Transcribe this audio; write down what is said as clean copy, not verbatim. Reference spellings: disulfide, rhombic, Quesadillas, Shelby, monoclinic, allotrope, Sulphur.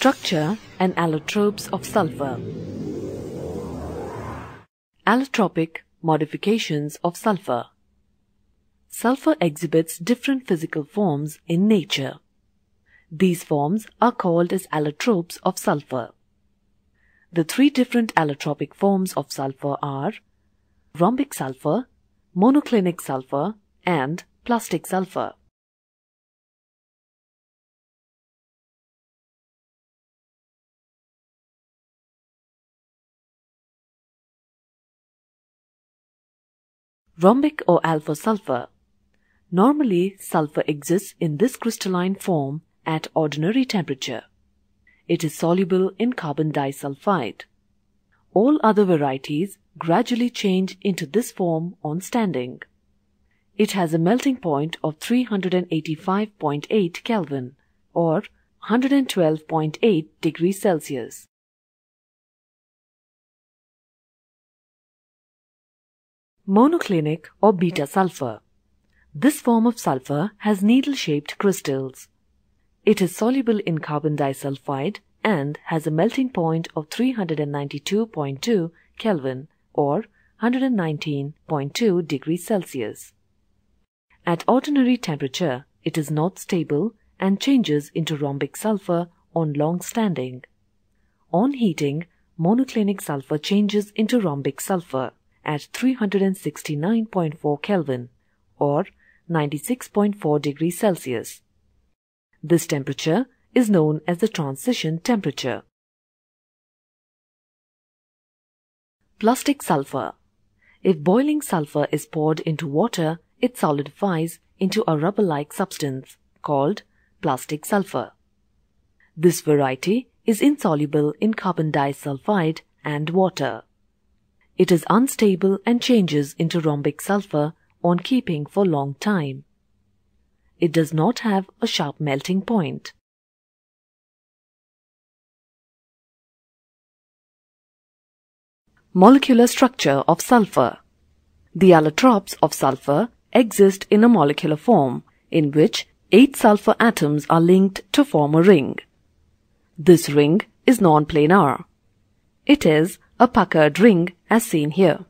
Structure and allotropes of sulphur. Allotropic modifications of sulphur. Sulphur exhibits different physical forms in nature. These forms are called as allotropes of sulphur. The three different allotropic forms of sulphur are rhombic sulphur, monoclinic sulphur, and plastic sulphur. Rhombic or alpha sulphur. Normally, sulphur exists in this crystalline form at ordinary temperature. It is soluble in carbon disulfide. All other varieties gradually change into this form on standing. It has a melting point of 385.8 Kelvin or 112.8 degrees Celsius. Monoclinic or beta sulfur. This form of sulfur has needle-shaped crystals. It is soluble in carbon disulfide and has a melting point of 392.2 Kelvin or 119.2 degrees Celsius. At ordinary temperature, it is not stable and changes into rhombic sulfur on long standing. On heating, monoclinic sulfur changes into rhombic sulfur at 369.4 Kelvin or 96.4 degrees Celsius. This temperature is known as the transition temperature. Plastic sulfur. If boiling sulfur is poured into water, it solidifies into a rubber-like substance called plastic sulfur. This variety is insoluble in carbon disulfide and water. It is unstable and changes into rhombic sulfur on keeping for a long time. It does not have a sharp melting point. Molecular structure of sulfur. The allotropes of sulfur exist in a molecular form in which 8 sulfur atoms are linked to form a ring. This ring is non-planar. It is a puckered ring as seen here.